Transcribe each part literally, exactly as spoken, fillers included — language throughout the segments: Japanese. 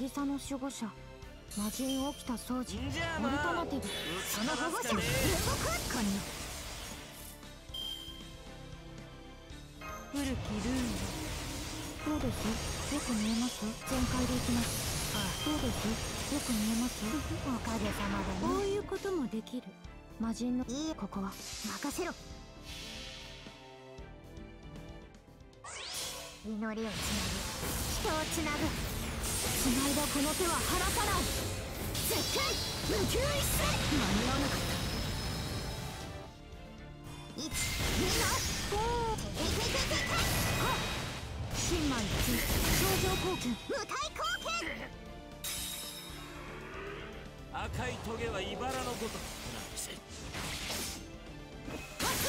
渚の守護者、魔人沖田総司、オルタナティブ、その保護者、古きルーン。どうです？よく見えます？全開でいきます。ああ、どうです？よく見えます？おかげさまでね。こういうこともできる。魔人のいい、ここは任せろ。祈りをつなぐ、人をつなぐ、つないだこの手は離さない。絶対無給一斉、間に合わなかった。一、二の、おー、いけいけいけいけ、はっ、新米一、頂上貢献、無体貢献。赤いトゲは茨のことなんです。パス。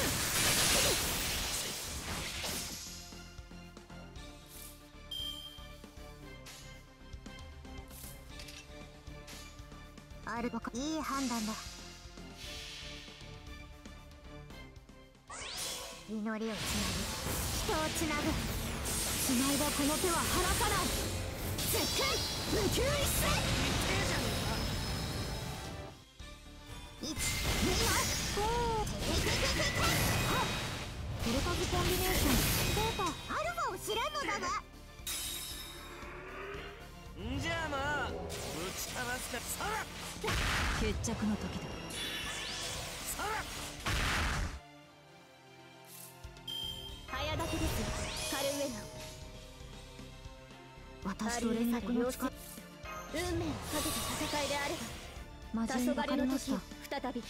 いい判断だ。祈りをつなぐ、人をつなぐ、つないだこの手は離さない。絶対無給一斉、一、二、おー、いけいけいけいけ、はっ、テレパズコンビネーション、データアルファを知らんのだが。んじゃあまあ、ぶちかますか、さら決着の時だ。さら早だけです、カルメナ。私と連絡の力、運命をかけた戦いであれば、たそがれの時を再び。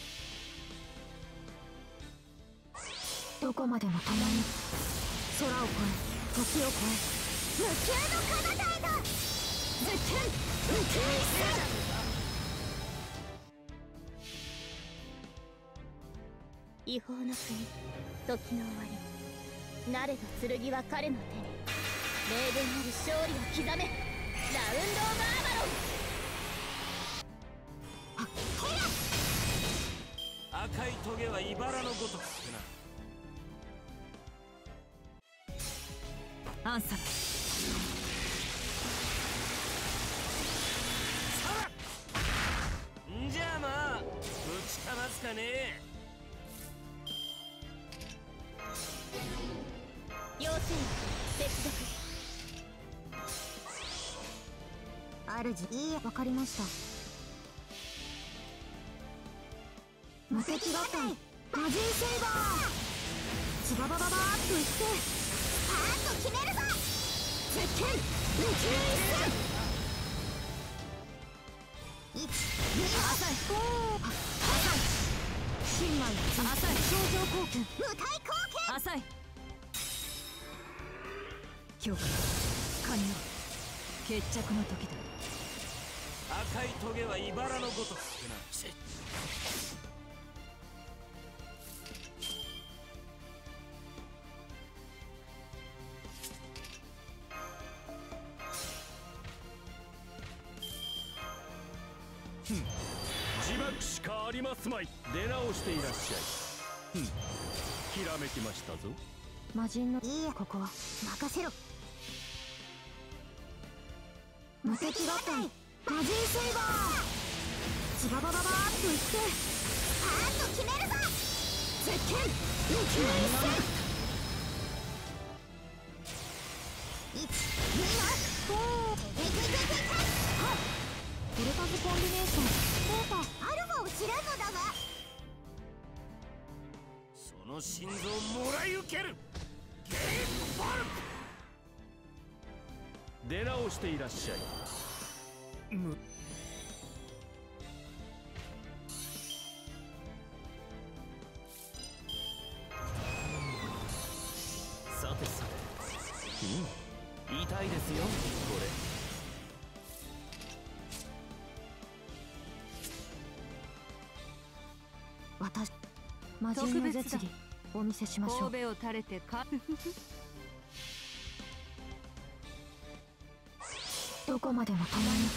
どこまでも共に、空を越え、時を越え、無窮の彼方へと。絶対受け入れ、違法の国、時の終わり、なれど剣は彼の手に。霊言なり勝利を刻め、ラウンド・オブ・アバロン。あっ、ほら、赤いトゲは茨のごとくな。アンサー。じゃあまあ、ぶちかますかね。妖精、接続。主、いい、わかりました。無敵合体、魔人セイバー。チババババーっといって、パーッと決めるぞ。絶対、宇宙一戦。一、二、朝、おー、朝、新米、朝、頂上貢献、無体貢献、朝、強化、完了、決着の時だ。赤いトゲは茨のごとくな。自爆しかありますまい。出直していらっしゃい。うん、ひらめきましたぞ。魔人のいい、ここは任せろ。無敵合体、魔人セイバー。チババババーっといって、パーッと決めるぞ。絶対無給一斉、一、二、おー、いけいけいけいけ、はっ、テレパズコンビネーション、データアルファを知らんのだが。その心臓をもらい受ける。ゲームバルク、出直していらっしゃい。むさてさて、うん、痛いですよこれ。私、魔人の絶技お見せしましょう。神戸を垂れてかどこまでも共に、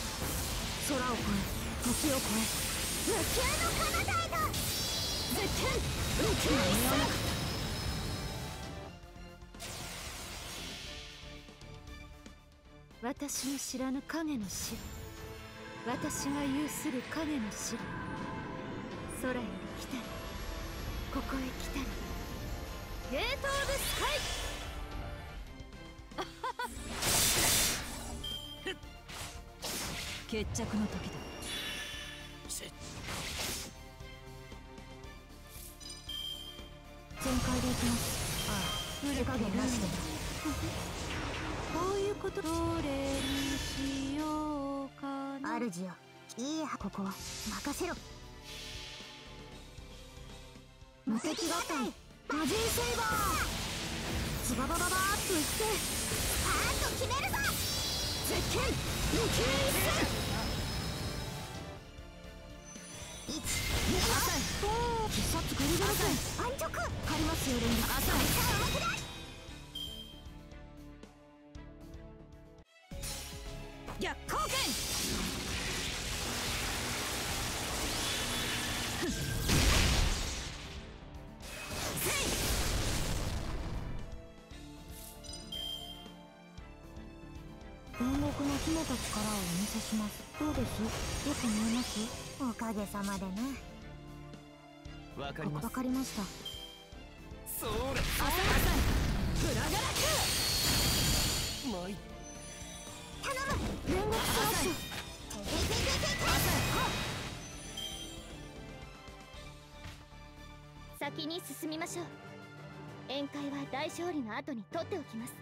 空を越え、時を越え、無窮の彼方へと。絶対無窮一斉。私の知らぬ影の死、私が有する影の死。空より来たら、ここへ来たら、ゲート・オブ・スカイ！決着の時だ。全開でいきます。ああ、無理加減なしだ。こういうこと。どれにしようかな。主よ、いいや、ここは任せろ。無敵合体魔人セイバー、ズババババーっといって、パーッと決めるぞ。絶剣無形一閃、一、二、三、おお、必殺ゴリゴリさん、安直、借りますよ、連絡、朝、朝、甘くない。逆光剣。ふっ。せい。煉獄の秘めた力をお見せします。どうです？よく見えます？おかげさまでね。わかります。わかりました。それ、朝朝ブラガラクまい。頼む、煉獄スラッシュ。てててててて、朝先に進みましょう。宴会は大勝利の後に取っておきます。